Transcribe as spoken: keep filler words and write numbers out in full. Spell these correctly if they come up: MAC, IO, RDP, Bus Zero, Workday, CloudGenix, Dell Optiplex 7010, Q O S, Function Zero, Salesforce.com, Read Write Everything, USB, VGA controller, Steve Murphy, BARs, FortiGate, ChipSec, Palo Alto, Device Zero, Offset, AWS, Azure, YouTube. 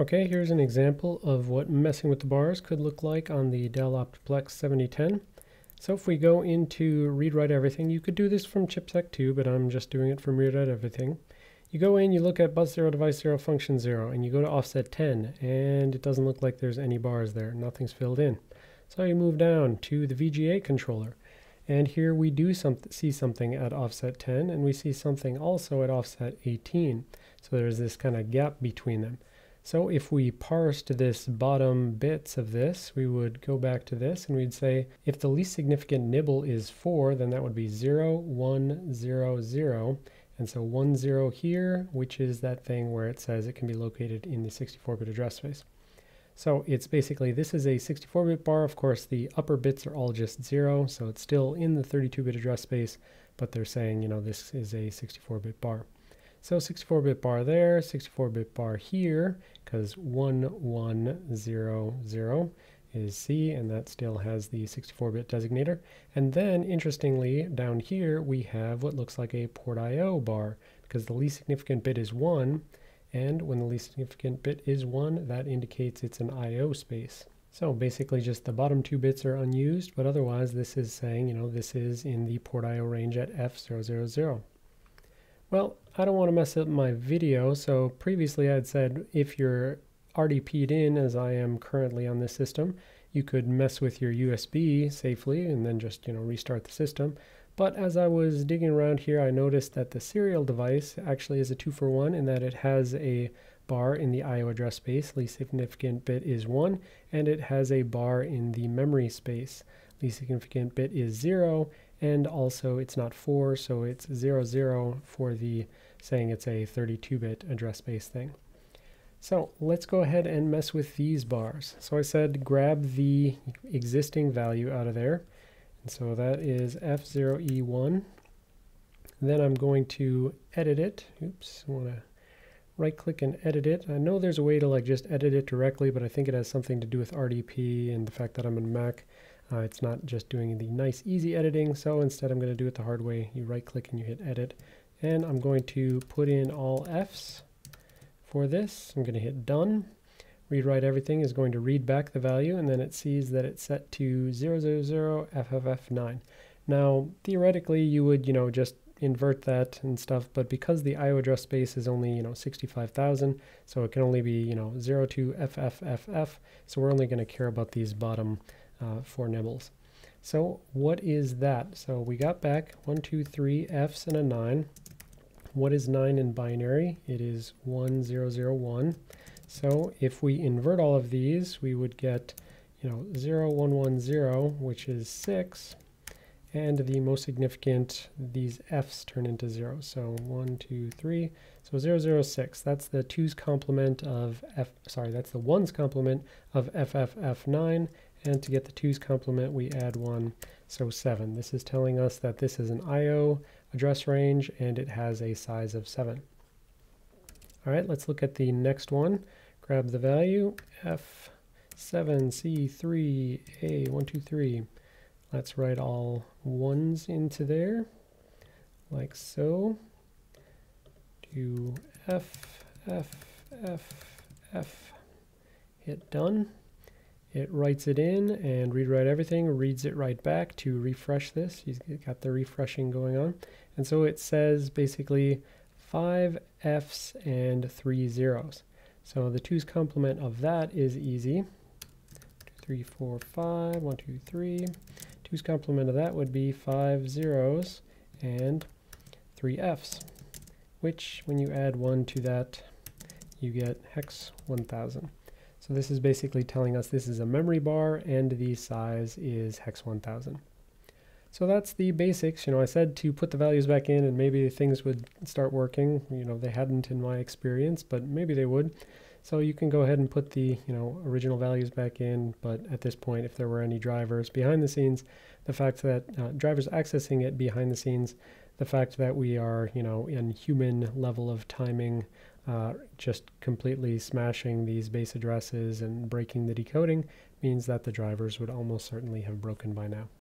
Okay, here's an example of what messing with the bars could look like on the Dell Optiplex seventy ten. So if we go into Read Write Everything, you could do this from ChipSec too, but I'm just doing it from Read Write Everything. You go in, you look at Bus Zero, Device Zero, Function Zero, and you go to Offset ten, and it doesn't look like there's any bars there. Nothing's filled in. So you move down to the V G A controller, and here we do some, see something at Offset ten, and we see something also at Offset eighteen. So there's this kind of gap between them. So if we parsed this bottom bits of this, we would go back to this and we'd say, if the least significant nibble is four, then that would be zero, one, zero, zero. And so one zero here, which is that thing where it says it can be located in the sixty-four bit address space. So it's basically, this is a sixty-four bit bar. Of course, the upper bits are all just zero, so it's still in the thirty-two bit address space, but they're saying, you know, this is a sixty-four bit bar. So sixty-four bit bar there, sixty-four bit bar here, because one one zero zero is C, and that still has the sixty-four bit designator. And then, interestingly, down here we have what looks like a port I O bar, because the least significant bit is one, and when the least significant bit is one, that indicates it's an I O space. So basically just the bottom two bits are unused, but otherwise this is saying, you know, this is in the port I O range at F zero zero zero. Well, I don't want to mess up my video, so previously I'd said if you're R D P'd in, as I am currently on this system, you could mess with your U S B safely and then just, you know, restart the system. But as I was digging around here, I noticed that the serial device actually is a two for one in that it has a bar in the I O address space, least significant bit is one, and it has a bar in the memory space, least significant bit is zero, and also it's not four, so it's zero zero for the saying it's a thirty-two bit address space thing. So let's go ahead and mess with these bars. So I said grab the existing value out of there, and so that is F zero E one. Then I'm going to edit it. Oops, I want to right click and edit it. I know there's a way to like just edit it directly, but I think it has something to do with R D P and the fact that I'm in Mac. Uh, it's not just doing the nice easy editing, so instead I'm going to do it the hard way. You right click and you hit edit, and I'm going to put in all F's for this. I'm going to hit done. Read Write Everything is going to read back the value, and then it sees that it's set to zero zero zero F F F nine. Now theoretically you would, you know, just invert that and stuff, but because the I O address space is only, you know, sixty-five thousand, so it can only be, you know, zero two F F F F, so we're only going to care about these bottom Uh, four nibbles. So what is that? So we got back one, two, three F's and a nine. What is nine in binary? It is one zero zero one. So if we invert all of these, we would get, you know, zero one one zero, which is six, and the most significant, these F's turn into zero. So one, two, three. So zero zero six. That's the two's complement of F. Sorry, that's the one's complement of F F F nine. And to get the two's complement, we add one, so seven. This is telling us that this is an I O address range, and it has a size of seven. All right, let's look at the next one. Grab the value, F seven C three A one two three. Let's write all ones into there, like so. Do F, F, F, F, hit done. It writes it in, and Read Write Everything reads it right back to refresh this. You've got the refreshing going on. And so it says basically five F's and three zeros. So the two's complement of that is easy. two, three, four, five, one, two, three. Two's complement of that would be five zeros and three F's, which when you add one to that, you get hex one thousand. So this is basically telling us this is a memory bar and the size is hex one thousand. So that's the basics. You know, I said to put the values back in and maybe things would start working. You know, they hadn't in my experience, but maybe they would. So you can go ahead and put the, you know, original values back in, but at this point, if there were any drivers behind the scenes, the fact that uh, drivers accessing it behind the scenes, the fact that we are, you know, in human level of timing, Uh, just completely smashing these base addresses and breaking the decoding means that the drivers would almost certainly have broken by now.